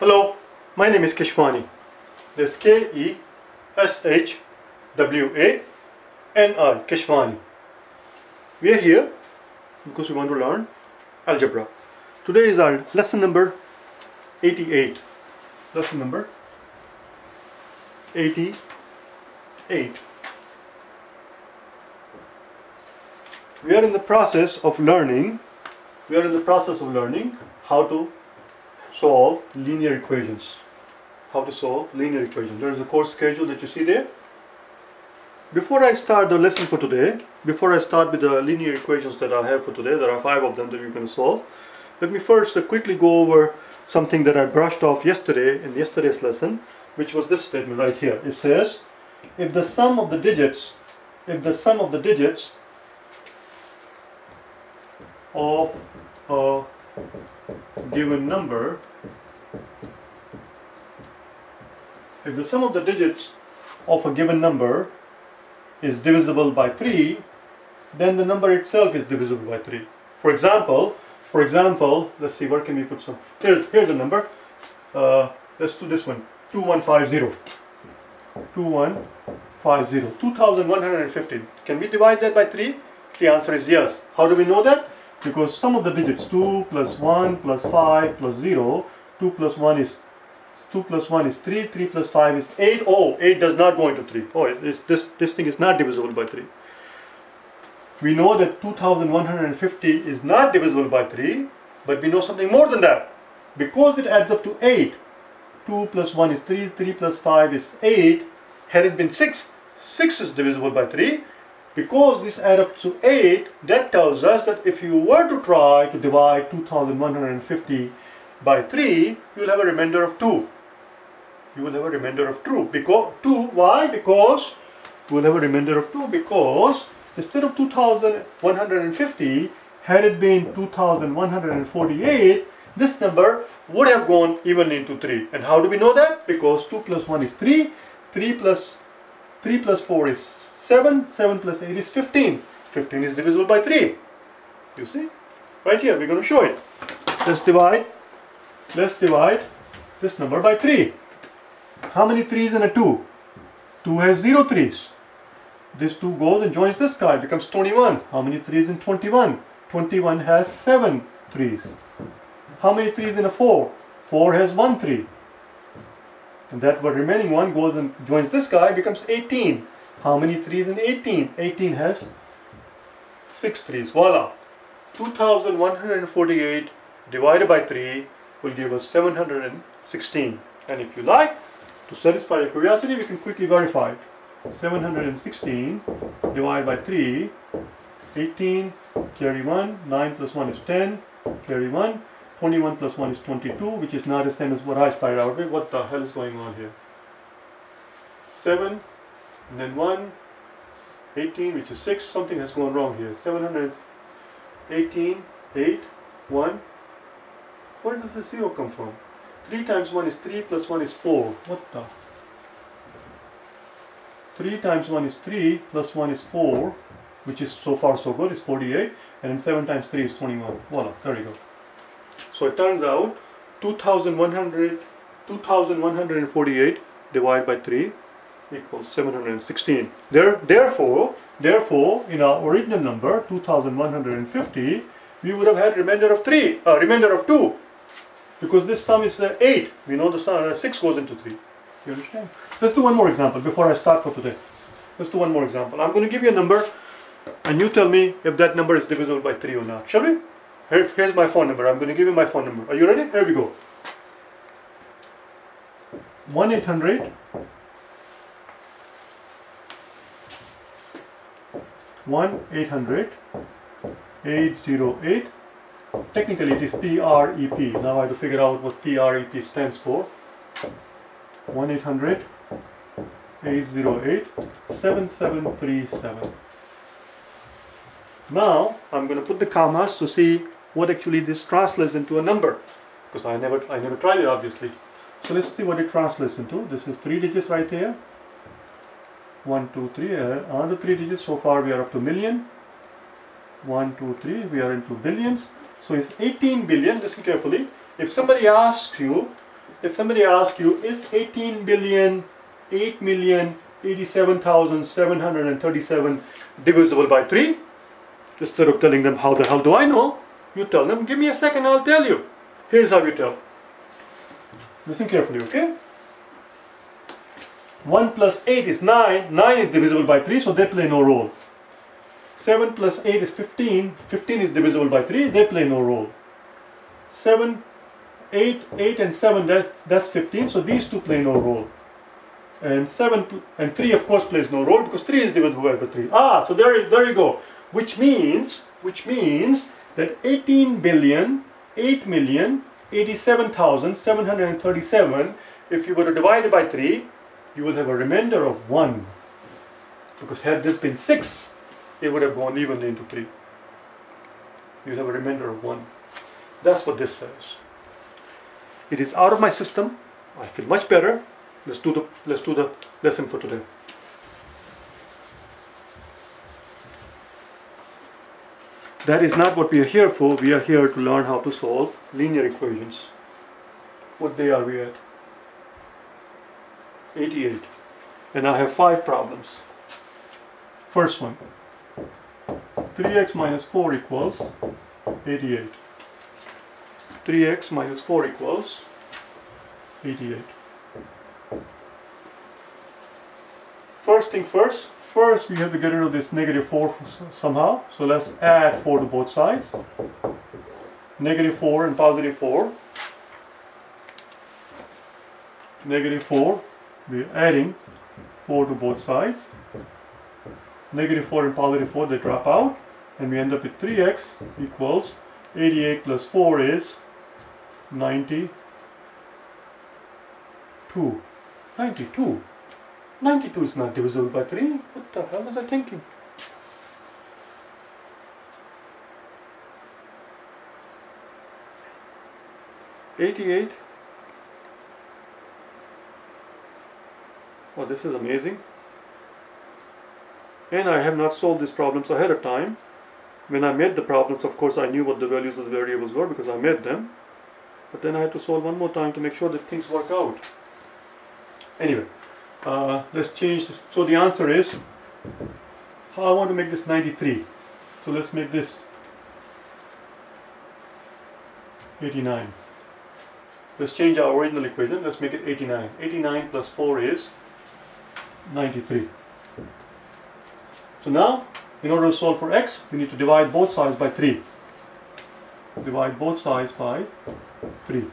Hello, my name is Keshwani. That's K-E-S-H-W-A-N-I, Keshwani. We are here because we want to learn algebra. Today is our lesson number 88. Lesson number 88. We are in the process of learning. How to solve linear equations. There is a course schedule that you see there. Before I start the lesson for today, before I start with the linear equations that I have for today, there are 5 of them that we're going to solve. Let me first quickly go over something that I brushed off yesterday in yesterday's lesson, which was this statement right here. It says, if the sum of the digits, of a given number, is divisible by 3, then the number itself is divisible by 3. For example, let's see, where can we put some? Here's a number. Let's do this one. 2150. 2150. Can we divide that by 3? The answer is yes. How do we know that? Because some of the digits 2 plus 1 plus 5 plus 0, 2 plus 1 is 3, 3 plus 5 is 8. Oh, 8 does not go into 3. Oh, this thing is not divisible by 3. We know that 2150 is not divisible by 3, but we know something more than that. Because it adds up to 8, 2 plus 1 is 3, 3 plus 5 is 8. Had it been 6, 6 is divisible by 3. Because this adds up to 8, that tells us that if you were to try to divide 2150 by 3, you will have a remainder of 2. Why? Because you will have a remainder of 2, because instead of 2150, had it been 2148, this number would have gone evenly into 3. And how do we know that? Because 2 plus 1 is 3, 3 plus 4 is 7, 7 plus 8 is 15. 15 is divisible by 3. You see? Right here, we're going to show it. Let's divide this number by 3. How many 3's in a 2? 2 has 0 3's. This 2 goes and joins this guy, becomes 21. How many 3's in 21? 21 has 7 3's. How many 3's in a 4? 4 has 1 3. And that remaining one goes and joins this guy, becomes 18. How many 3's in 18? 18 has 6 3's. Voila! 2148 divided by 3 will give us 716. And if you like, to satisfy your curiosity, we can quickly verify it. 716 divided by 3, 18, carry 1, 9 plus 1 is 10, carry 1, 21 plus 1 is 22, which is not the same as what I started out with. What the hell is going on here? 7. And then 1, 18, which is 6, something has gone wrong here. 718, 8, 1. Where does the 0 come from? 3 times 1 is 3, plus 1 is 4. What the? 3 times 1 is 3, plus 1 is 4, which is so far so good, is 48. And then 7 times 3 is 21. Voila, there you go. So it turns out 2148 divided by 3 equals 716. Therefore, in our original number 2150, we would have had remainder of 2, because this sum is 8. We know the sum 6 goes into 3. You understand? Let's do one more example before I start for today. I'm going to give you a number, and you tell me if that number is divisible by 3 or not. Shall we? Here's my phone number. I'm going to give you my phone number. Are you ready? Here we go. 1-800-808. Technically it is PREP. Now I have to figure out what PREP stands for. 1-800-808-7737. Now I'm going to put the commas to see what actually this translates into a number, because I never tried it, obviously. So let's see what it translates into. This is 3 digits right here. 1, 2, 3, another 3 digits. So far we are up to million. 1, 2, 3, we are into billions. So it's 18 billion. Listen carefully. If somebody asks you If somebody asks you, is 18,008,087,737 divisible by 3? Instead of telling them how the hell do I know, you tell them, give me a second, I'll tell you. Here's how you tell. Listen carefully, okay? 1 plus 8 is 9, 9 is divisible by 3, so they play no role. 7 plus 8 is 15, 15 is divisible by 3, they play no role. 8 and 7, that's 15, so these two play no role. And 3 of course plays no role, because 3 is divisible by 3. Ah, so there you go. Which means that 18,008,087,737, if you were to divide it by 3, you will have a remainder of 1. Because had this been 6, it would have gone evenly into 3. You'll have a remainder of 1. That's what this says. It is out of my system. I feel much better. Let's do the lesson for today. That is not what we are here for. We are here to learn how to solve linear equations. What day are we at? 88. And I have 5 problems. First one. 3x minus 4 equals 88. 3x minus 4 equals 88. First thing first. First we have to get rid of this negative 4 somehow. So let's add 4 to both sides. Negative 4 and positive 4. Negative 4. We are adding 4 to both sides. Negative 4 and positive 4, they drop out. And we end up with 3x equals 88 plus 4 is 92. 92. 92 is not divisible by 3. What the hell was I thinking? Oh, this is amazing. And I have not solved these problems ahead of time. When I made the problems, of course, I knew what the values of the variables were because I made them. But then I had to solve one more time to make sure that things work out. Anyway, let's change this. So the answer is, I want to make this 93. So let's make this 89. Let's change our original equation. Let's make it 89. 89 plus 4 is 93. So now, in order to solve for x, we need to divide both sides by 3. Divide both sides by 3.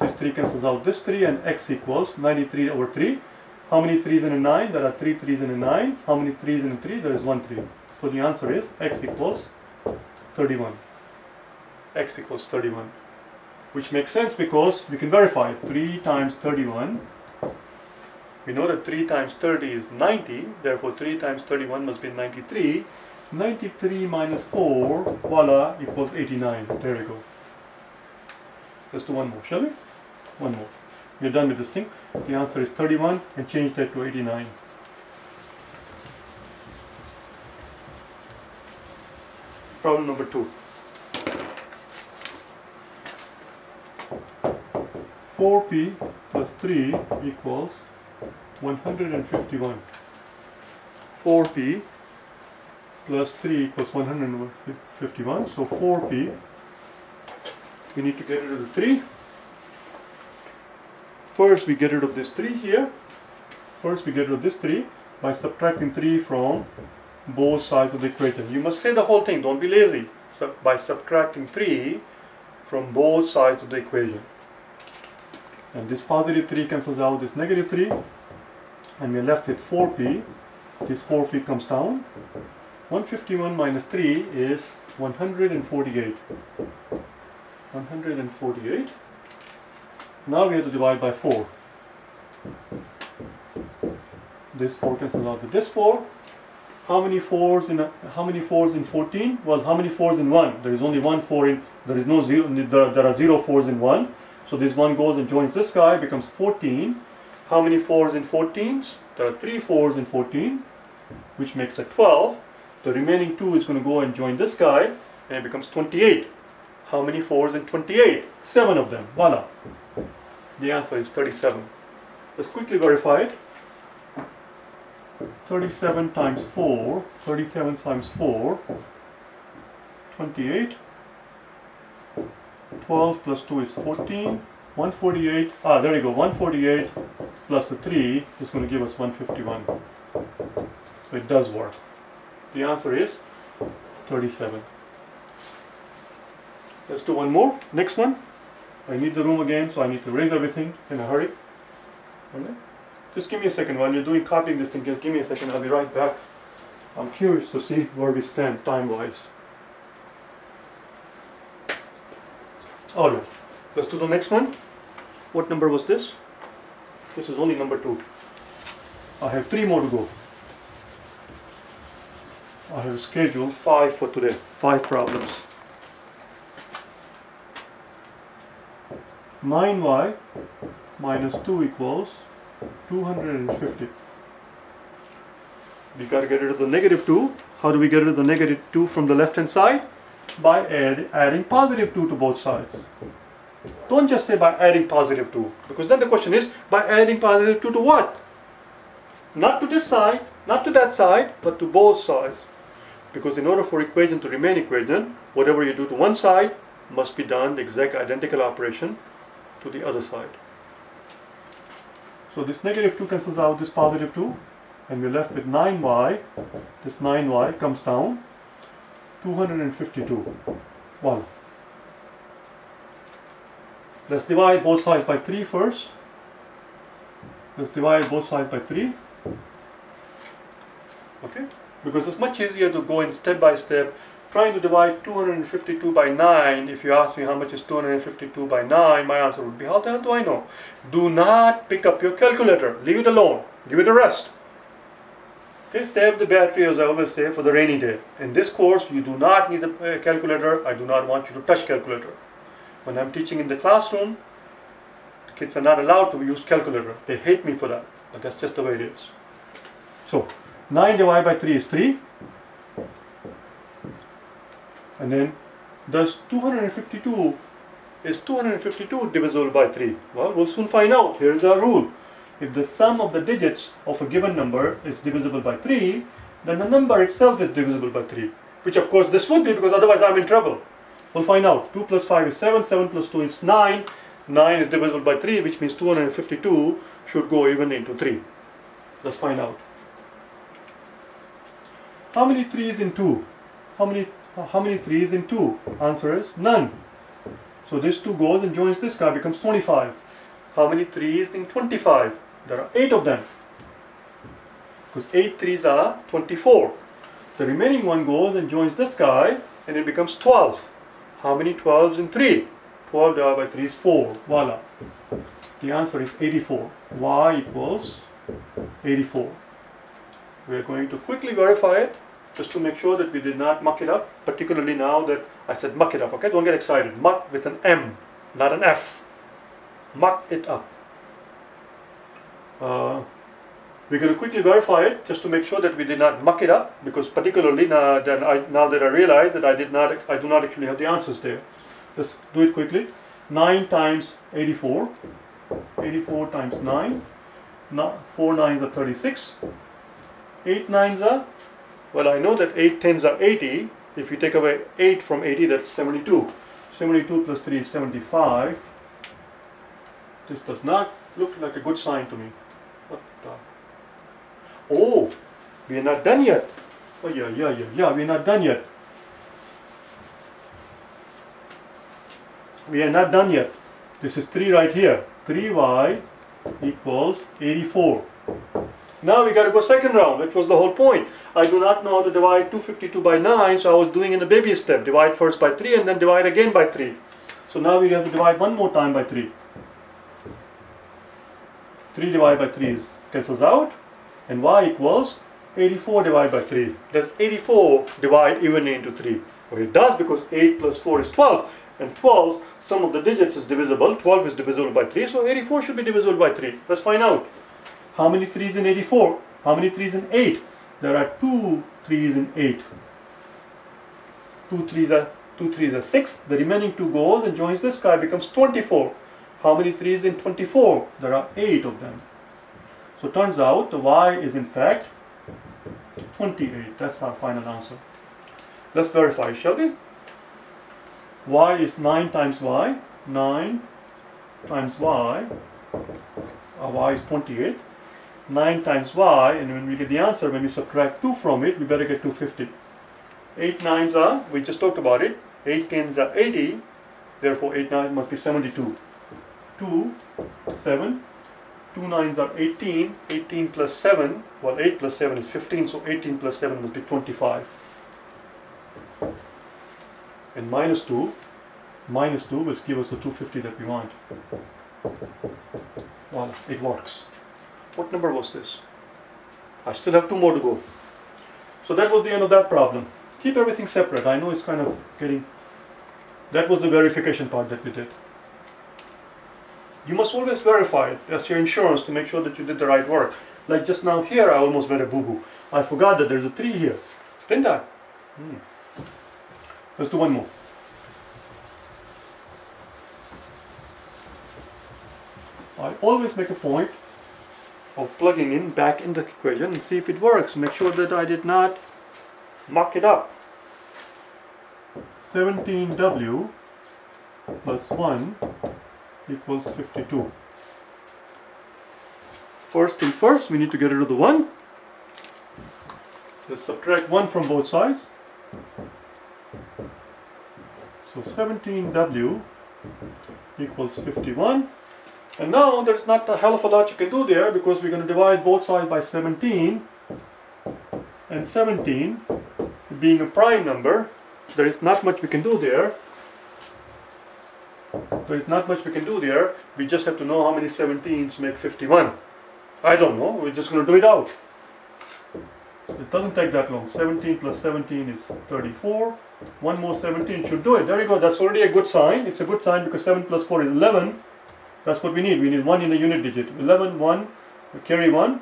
This 3 cancels out this 3 and x equals 93 over 3. How many 3's in a 9? There are 3 3's in a 9. How many 3's in a 3? There is 1 3. So the answer is x equals 31. X equals 31. Which makes sense because we can verify 3 times 31. We know that 3 times 30 is 90, therefore 3 times 31 must be 93. 93 minus 4, voila, equals 89. There we go. Let's do one more, shall we? One more. We're done with this thing. The answer is 31 and change that to 89. Problem number 2. 4p plus 3 equals 151. 4p plus 3 equals 151. So 4p, we need to get rid of the 3. First we get rid of this 3 here. First we get rid of this 3 by subtracting 3 from both sides of the equation. You must say the whole thing, don't be lazy. By subtracting 3 from both sides of the equation. And this positive 3 cancels out this negative 3. And we are left with 4p. This 4p comes down. 151 minus 3 is 148. 148. Now we have to divide by 4. This 4 cancels out with this 4. How many 4's in 14? Well, how many 4's in 1? There is only one 4 in. There is no zero. There are 0 4's in 1. So this one goes and joins this guy, becomes 14. How many 4's in 14s? There are 3 4's in 14, which makes it 12. The remaining 2 is going to go and join this guy, and it becomes 28. How many 4's in 28? 7 of them. Voila. The answer is 37. Let's quickly verify it. 37 times 4, 37 times 4, 28, 12 plus 2 is 14, 148, there you go, 148 plus the 3 is going to give us 151. So it does work. The answer is 37. Let's do one more. Next one. I need the room again, so I need to raise everything in a hurry. Okay. Just give me a second while you're copying this thing. Just give me a second. I'll be right back. I'm curious to see where we stand time-wise. All right. Let's do the next one. What number was this? This is only number 2. I have 3 more to go. I have scheduled 5 for today. 5 problems. 9y minus 2 equals 250. We got to get rid of the negative 2. How do we get rid of the negative 2 from the left hand side? By adding positive 2 to both sides. Don't just say by adding positive 2, because then the question is, by adding positive 2 to what? Not to this side, not to that side, but to both sides. Because in order for equation to remain equation, whatever you do to one side must be done the exact identical operation to the other side. So this negative 2 cancels out this positive 2, and we're left with 9y. This 9y comes down 252. Voila. Let's divide both sides by 3 first. Let's divide both sides by 3. Okay? Because it's much easier to go in step by step. Trying to divide 252 by 9, if you ask me how much is 252 by 9, my answer would be, how the hell do I know? Do not pick up your calculator. Leave it alone. Give it a rest. Okay? Save the battery, as I always say, for the rainy day. In this course, you do not need a calculator. I do not want you to touch calculator. When I'm teaching in the classroom, kids are not allowed to use calculator. They hate me for that, but that's just the way it is. So, 9 divided by 3 is 3. And then, does 252 divisible by 3? Well, we'll soon find out. Here's our rule. If the sum of the digits of a given number is divisible by 3, then the number itself is divisible by 3. Which of course this would be, because otherwise I'm in trouble. We'll find out. 2 plus 5 is 7, 7 plus 2 is 9, 9 is divisible by 3, which means 252 should go even into 3. Let's find out. How many 3's in 2? How many 3's in 2? Answer is none. So this 2 goes and joins this guy, becomes 25. How many 3's in 25? There are 8 of them. Because 8 3's are 24. The remaining one goes and joins this guy, and it becomes 12. How many 12's in 3? 12 divided by 3 is 4. Voila. The answer is 84. Y equals 84. We are going to quickly verify it, just to make sure that we did not muck it up, particularly now that I said muck it up, okay? Don't get excited. Muck with an M, not an F. Muck it up. We're going to quickly verify it, just to make sure that we did not muck it up, because particularly now that I realize that I do not actually have the answers there. Let's do it quickly. 9 times 84. 84 times 9. 4 nines are 36. 8 nines are, well, I know that 8 tens are 80. If you take away 8 from 80, that's 72. 72 plus 3 is 75. This does not look like a good sign to me. What the? Oh, we are not done yet. Oh, yeah, we are not done yet. We are not done yet. This is 3 right here. 3y equals 84. Now we got to go second round, which was the whole point. I do not know how to divide 252 by 9, so I was doing in the baby step. Divide first by 3 and then divide again by 3. So now we have to divide one more time by 3. 3 divided by 3 cancels out, and y equals 84 divided by 3. Does 84 divide evenly into 3? Well, it does, because 8 plus 4 is 12, and 12, sum of the digits is divisible. 12 is divisible by 3, so 84 should be divisible by 3. Let's find out. How many 3's in 84? How many 3's in 8? There are 2 3's in 8. 2 3's are 6. The remaining 2 goes and joins this guy, becomes 24. How many 3's in 24? There are 8 of them. So it turns out the y is in fact 28. That's our final answer. Let's verify, shall we? Y is 9 times y. 9 times y. Y is 28. 9 times y, and when we get the answer, when we subtract 2 from it, we better get 250. 8 9's are, we just talked about it, 8 10's are 80, therefore 8 9 must be 72. 2, 7, 2 9's are 18, 18 plus 7, well 8 plus 7 is 15, so 18 plus 7 must be 25. And minus 2 will give us the 250 that we want. Well, it works. What number was this? I still have 2 more to go. So that was the end of that problem. Keep everything separate. I know it's kind of getting... That was the verification part that we did. You must always verify it. That's your insurance to make sure that you did the right work. Like just now here, I almost made a boo-boo. I forgot that there's a 3 here. Didn't I? Let's do one more. I always make a point of plugging in back in the equation and see if it works. Make sure that I did not muck it up. 17w plus 1 equals 52. First thing first, we need to get rid of the 1. Let's subtract 1 from both sides. So 17w equals 51. And now there's not a hell of a lot you can do there, because we're going to divide both sides by 17, and 17 being a prime number, there is not much we can do there. We just have to know how many 17's make 51. I don't know, we're just going to do it out. It doesn't take that long. 17 plus 17 is 34. One more 17 should do it. There you go, that's already a good sign. It's a good sign because 7 plus 4 is 11. That's what we need. We need 1 in a unit digit. 11, 1, carry 1.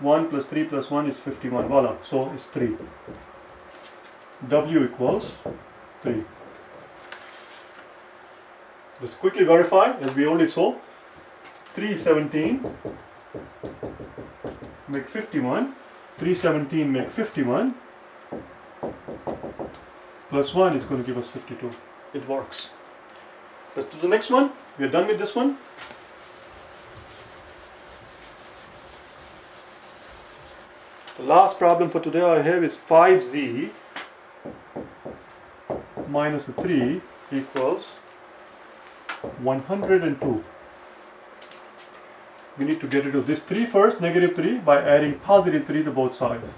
1 plus 3 plus 1 is 51. Voila. So it's 3. W equals 3. Let's quickly verify, as we only saw. 317 make 51. 317 make 51. Plus 1 is going to give us 52. It works. Let's do the next one. We are done with this one. The last problem for today I have is 5z minus 3 equals 102. We need to get rid of this 3 first, negative 3, by adding positive 3 to both sides.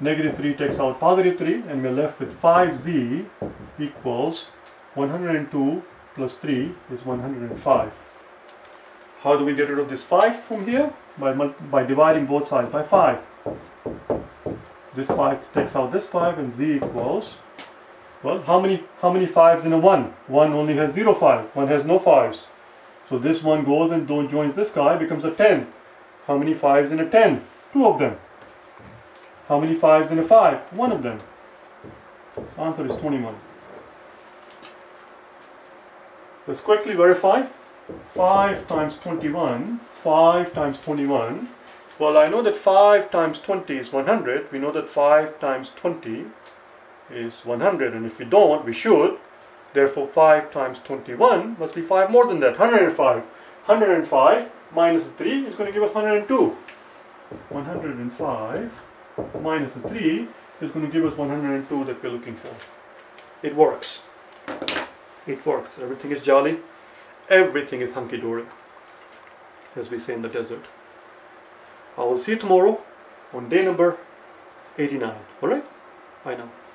Negative 3 takes out positive 3, and we are left with 5z equals 102 plus 3 is 105. How do we get rid of this 5 from here? By dividing both sides by 5. This 5 takes out this 5, and z equals, well, how many 5's in a 1? 1 only has 0 5, 1 has no 5's. So this 1 goes and joins this guy, becomes a 10. How many 5's in a 10? 2 of them. How many 5's in a 5? 1 of them. So answer is 21. Let's quickly verify. 5 times 21, 5 times 21. Well, I know that 5 times 20 is 100. We know that 5 times 20 is 100. And if we don't, we should. Therefore, 5 times 21 must be 5 more than that. 105. 105 minus 3 is going to give us 102. 105 minus 3 is going to give us 102 that we're looking for. It works. It works. Everything is jolly. Everything is hunky-dory, as we say in the desert. I will see you tomorrow on day number 89. Alright? Bye now.